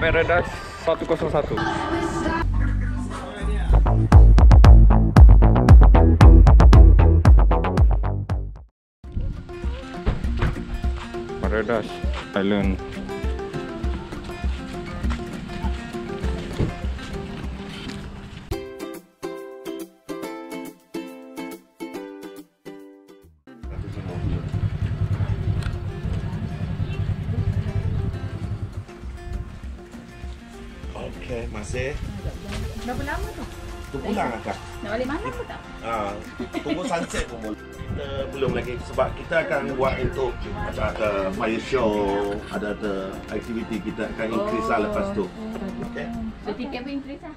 Paradise 101. Paradise Island. Okay, masih. Berapa lama tu? Tu pulang lah kak? Nak balik malam ke tak? Haa, tunggu sunset pun boleh. Kita belum lagi sebab kita akan buat untuk macam ada fire show, ada aktiviti kita akan increase lah lepas tu. Okay. So tiket pun increase lah.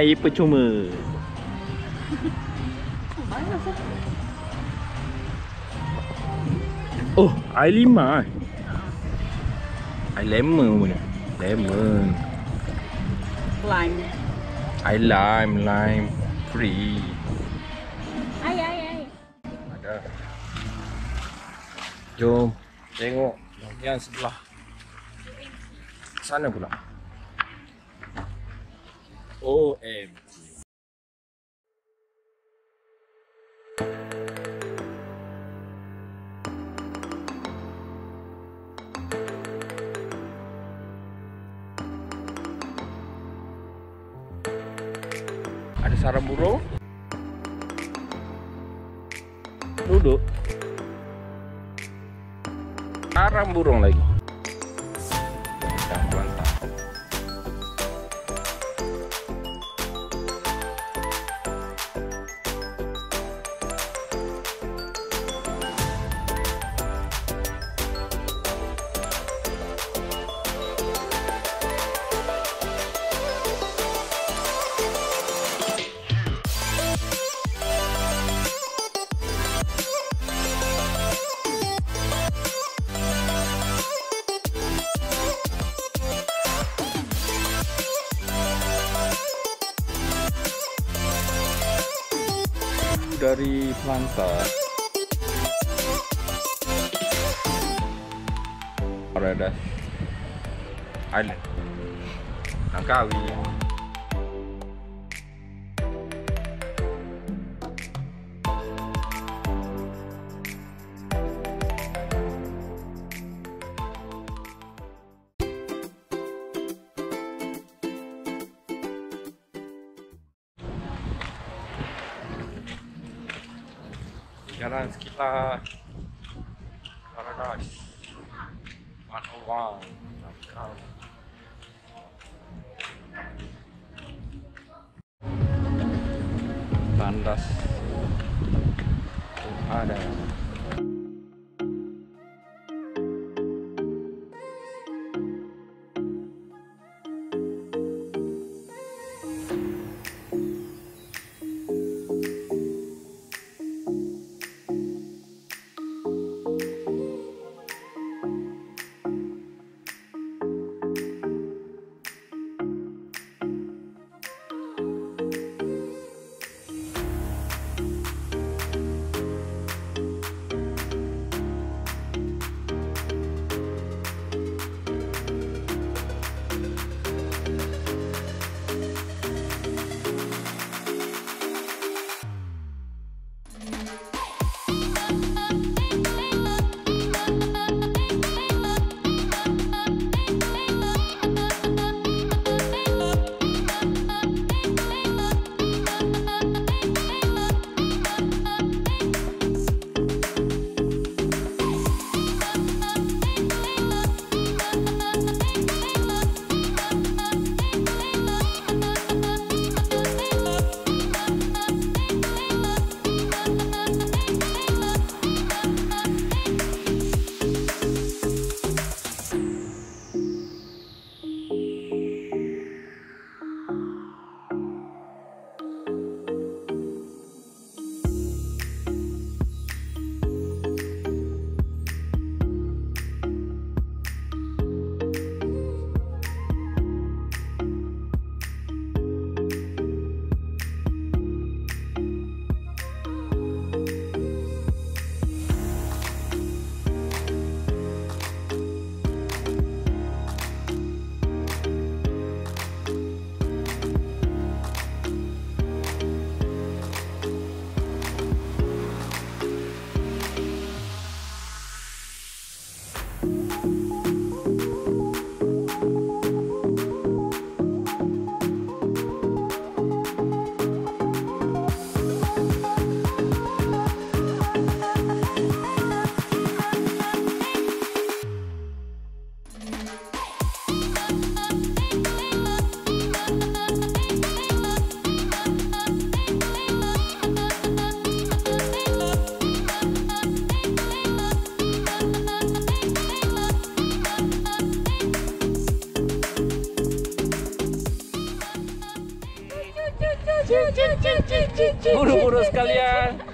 Air percuma. Oh, air limau. Air lemon pun dah. Lemon. Lime. Air lime free. Air. Ada. Jom tengok yang sebelah sana pula. OMG. Ada sarang burung. Duduk. Sarang burung lagi. Dari Planta Paradise Island, Langkawi. Jalan sekitar Paradise 101 tandas tu ada. Buru-buru sekalian.